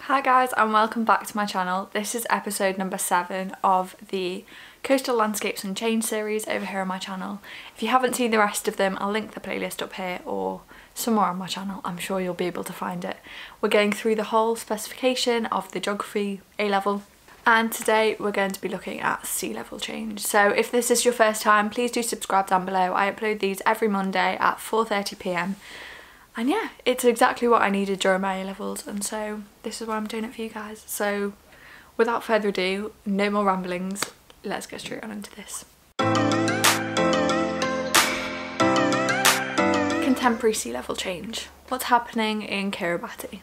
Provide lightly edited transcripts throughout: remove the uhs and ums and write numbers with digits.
Hi guys and welcome back to my channel. This is episode number 7 of the Coastal Landscapes and Change series over here on my channel. If you haven't seen the rest of them, I'll link the playlist up here or somewhere on my channel, I'm sure you'll be able to find it. We're going through the whole specification of the geography A-level and today we're going to be looking at sea level change. So if this is your first time, please do subscribe down below. I upload these every Monday at 4:30 p.m. And yeah, it's exactly what I needed during my A-levels and so this is why I'm doing it for you guys. So without further ado, no more ramblings, let's get straight on into this. Contemporary sea level change. What's happening in Kiribati?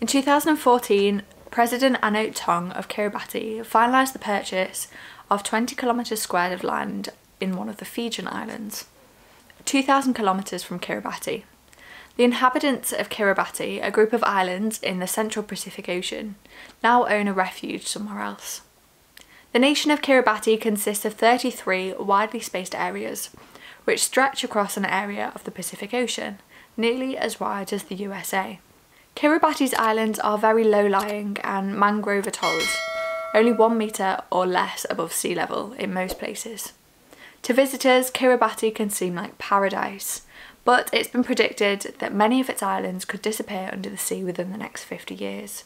In 2014, President Anote Tong of Kiribati finalised the purchase of 20 kilometres squared of land in one of the Fijian islands, 2,000 kilometres from Kiribati. The inhabitants of Kiribati, a group of islands in the central Pacific Ocean, now own a refuge somewhere else. The nation of Kiribati consists of 33 widely spaced areas, which stretch across an area of the Pacific Ocean, nearly as wide as the USA. Kiribati's islands are very low-lying and mangrove atolls, only 1 metre or less above sea level in most places. To visitors, Kiribati can seem like paradise, but it's been predicted that many of its islands could disappear under the sea within the next 50 years.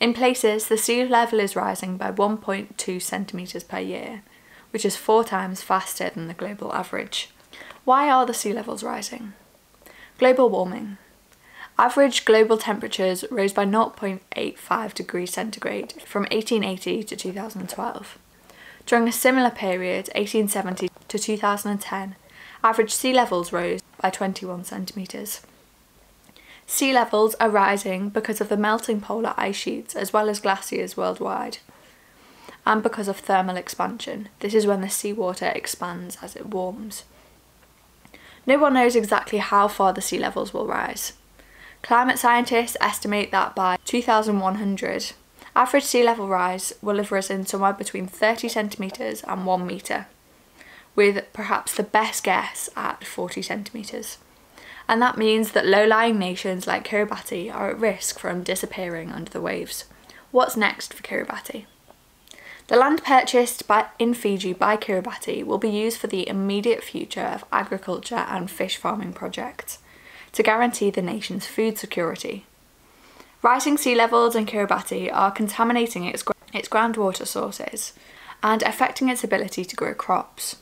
In places, the sea level is rising by 1.2 centimetres per year, which is 4 times faster than the global average. Why are the sea levels rising? Global warming. Average global temperatures rose by 0.85 degrees centigrade from 1880 to 2012. During a similar period, 1870 to 2010, average sea levels rose by 21 centimetres. Sea levels are rising because of the melting polar ice sheets as well as glaciers worldwide and because of thermal expansion. This is when the seawater expands as it warms. No one knows exactly how far the sea levels will rise. Climate scientists estimate that by 2100, average sea level rise will have risen somewhere between 30 centimetres and 1 metre. With perhaps the best guess at 40 centimetres. And that means that low-lying nations like Kiribati are at risk from disappearing under the waves. What's next for Kiribati? The land purchased in Fiji by Kiribati will be used for the immediate future of agriculture and fish farming projects to guarantee the nation's food security. Rising sea levels in Kiribati are contaminating its groundwater sources and affecting its ability to grow crops.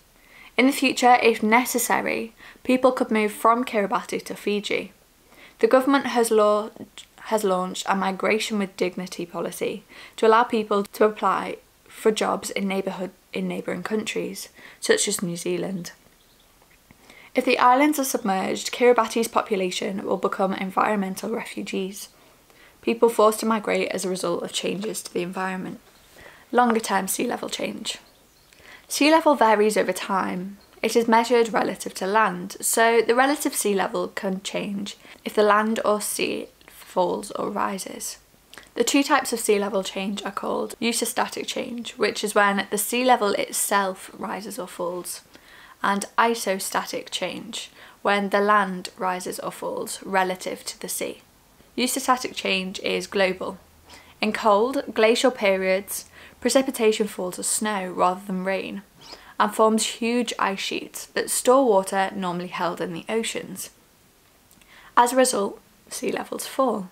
In the future, if necessary, people could move from Kiribati to Fiji. The government has launched a Migration with Dignity policy to allow people to apply for jobs in neighbouring countries, such as New Zealand. If the islands are submerged, Kiribati's population will become environmental refugees, people forced to migrate as a result of changes to the environment. Longer-term sea level change. Sea level varies over time. It is measured relative to land, so the relative sea level can change if the land or sea falls or rises. The 2 types of sea level change are called eustatic change, which is when the sea level itself rises or falls, and isostatic change, when the land rises or falls relative to the sea. Eustatic change is global. In cold, glacial periods, precipitation falls as snow rather than rain and forms huge ice sheets that store water normally held in the oceans. As a result, sea levels fall.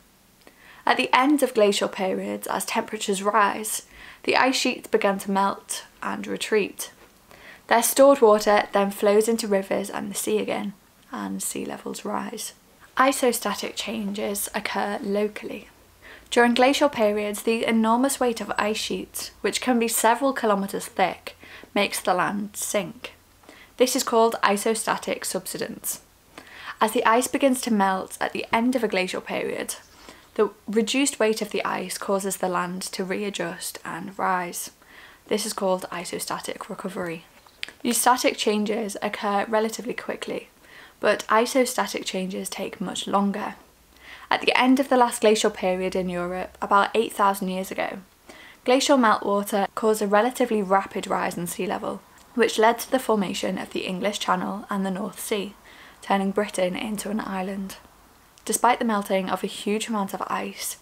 At the end of glacial periods, as temperatures rise, the ice sheets begin to melt and retreat. Their stored water then flows into rivers and the sea again, and sea levels rise. Isostatic changes occur locally. During glacial periods, the enormous weight of ice sheets, which can be several kilometres thick, makes the land sink. This is called isostatic subsidence. As the ice begins to melt at the end of a glacial period, the reduced weight of the ice causes the land to readjust and rise. This is called isostatic recovery. Eustatic changes occur relatively quickly, but isostatic changes take much longer. At the end of the last glacial period in Europe, about 8,000 years ago, glacial meltwater caused a relatively rapid rise in sea level, which led to the formation of the English Channel and the North Sea, turning Britain into an island. Despite the melting of a huge amount of ice,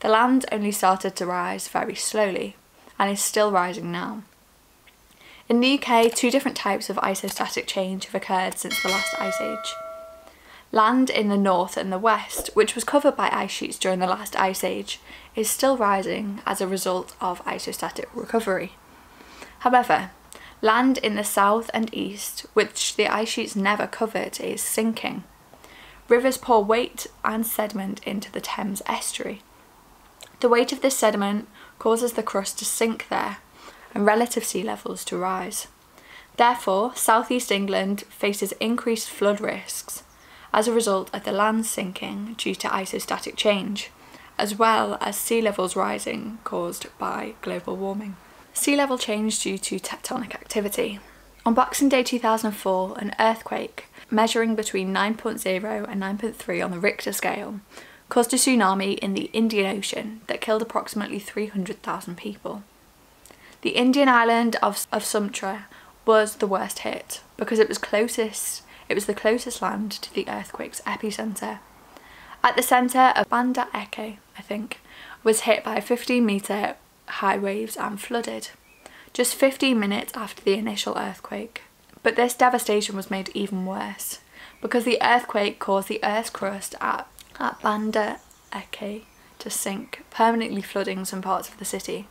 the land only started to rise very slowly, and is still rising now. In the UK, two different types of isostatic change have occurred since the last ice age. Land in the north and the west, which was covered by ice sheets during the last ice age, is still rising as a result of isostatic recovery. However, land in the south and east, which the ice sheets never covered, is sinking. Rivers pour weight and sediment into the Thames estuary. The weight of this sediment causes the crust to sink there and relative sea levels to rise. Therefore, southeast England faces increased flood risks as a result of the land sinking due to isostatic change, as well as sea levels rising caused by global warming. Sea level change due to tectonic activity. On Boxing Day 2004, an earthquake measuring between 9.0 and 9.3 on the Richter scale caused a tsunami in the Indian Ocean that killed approximately 300,000 people. The Indian island of Sumatra was the worst hit because it was the closest land to the earthquake's epicentre. At the centre of Banda Aceh, was hit by 15-metre high waves and flooded, just 15 minutes after the initial earthquake. But this devastation was made even worse, because the earthquake caused the Earth's crust at Banda Aceh to sink, permanently flooding some parts of the city.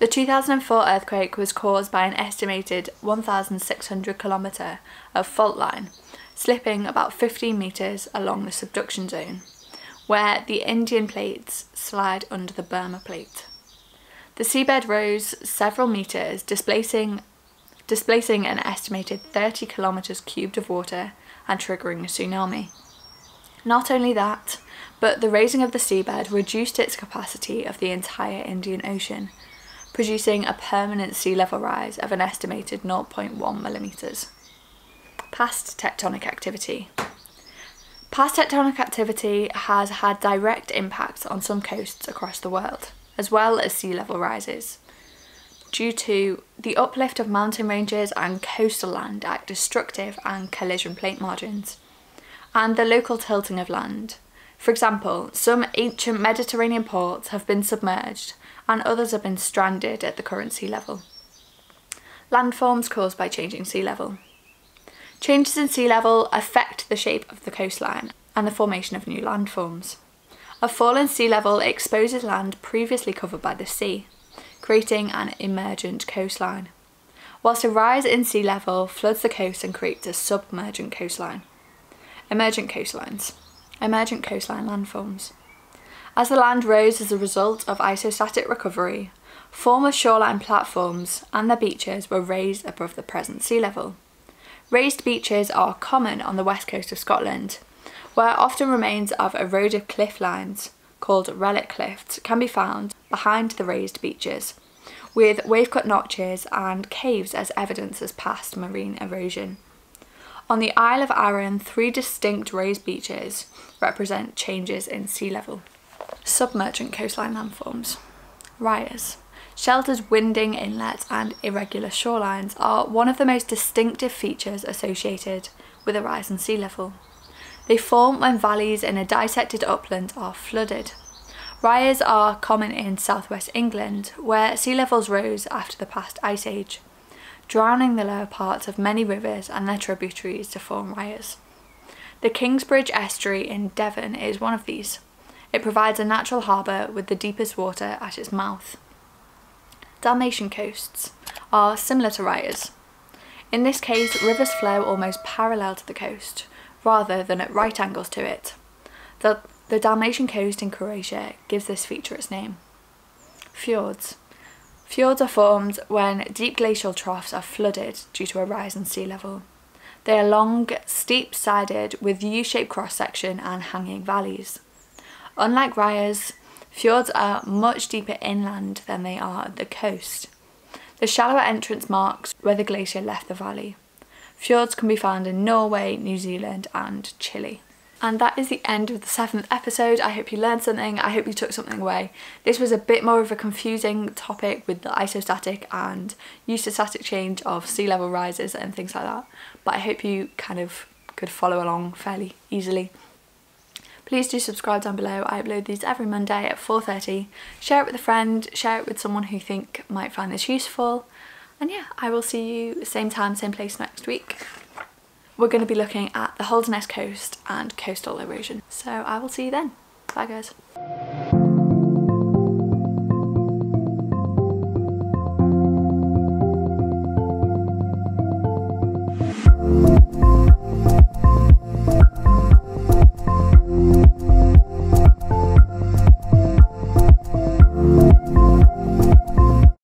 The 2004 earthquake was caused by an estimated 1,600 kilometre of fault line, slipping about 15 metres along the subduction zone, where the Indian plates slide under the Burma plate. The seabed rose several metres, displacing an estimated 30 kilometres cubed of water and triggering a tsunami. Not only that, but the raising of the seabed reduced its capacity of the entire Indian Ocean, producing a permanent sea level rise of an estimated 0.1 millimetres. Past tectonic activity. Past tectonic activity has had direct impacts on some coasts across the world, as well as sea level rises, due to the uplift of mountain ranges and coastal land at destructive and collision plate margins, and the local tilting of land. For example, some ancient Mediterranean ports have been submerged and others have been stranded at the current sea level. Landforms caused by changing sea level. Changes in sea level affect the shape of the coastline and the formation of new landforms. A fall in sea level exposes land previously covered by the sea, creating an emergent coastline, whilst a rise in sea level floods the coast and creates a submergent coastline. Emergent coastlines. Emergent coastline landforms. As the land rose as a result of isostatic recovery, former shoreline platforms and their beaches were raised above the present sea level. Raised beaches are common on the west coast of Scotland, where often remains of eroded cliff lines, called relic cliffs, can be found behind the raised beaches, with wave-cut notches and caves as evidence of past marine erosion. On the Isle of Arran, three distinct raised beaches represent changes in sea level. Submergent coastline landforms. Rias. Sheltered winding inlets and irregular shorelines are one of the most distinctive features associated with a rise in sea level. They form when valleys in a dissected upland are flooded. Rias are common in southwest England, where sea levels rose after the past ice age, drowning the lower parts of many rivers and their tributaries to form rias. The Kingsbridge Estuary in Devon is one of these. It provides a natural harbour with the deepest water at its mouth. Dalmatian coasts are similar to rias. In this case, rivers flow almost parallel to the coast, rather than at right angles to it. The Dalmatian coast in Croatia gives this feature its name. Fjords. Fjords are formed when deep glacial troughs are flooded due to a rise in sea level. They are long, steep-sided with U-shaped cross-section and hanging valleys. Unlike rias, fjords are much deeper inland than they are at the coast. The shallower entrance marks where the glacier left the valley. Fjords can be found in Norway, New Zealand and Chile. And that is the end of the 7th episode. I hope you learned something. I hope you took something away. This was a bit more of a confusing topic with the isostatic and eustatic change of sea level rises and things like that. But I hope you kind of could follow along fairly easily. Please do subscribe down below. I upload these every Monday at 4:30. Share it with a friend, share it with someone who you think might find this useful. And yeah, I will see you same time, same place next week. We're going to be looking at the Holderness coast and coastal erosion. So I will see you then. Bye guys.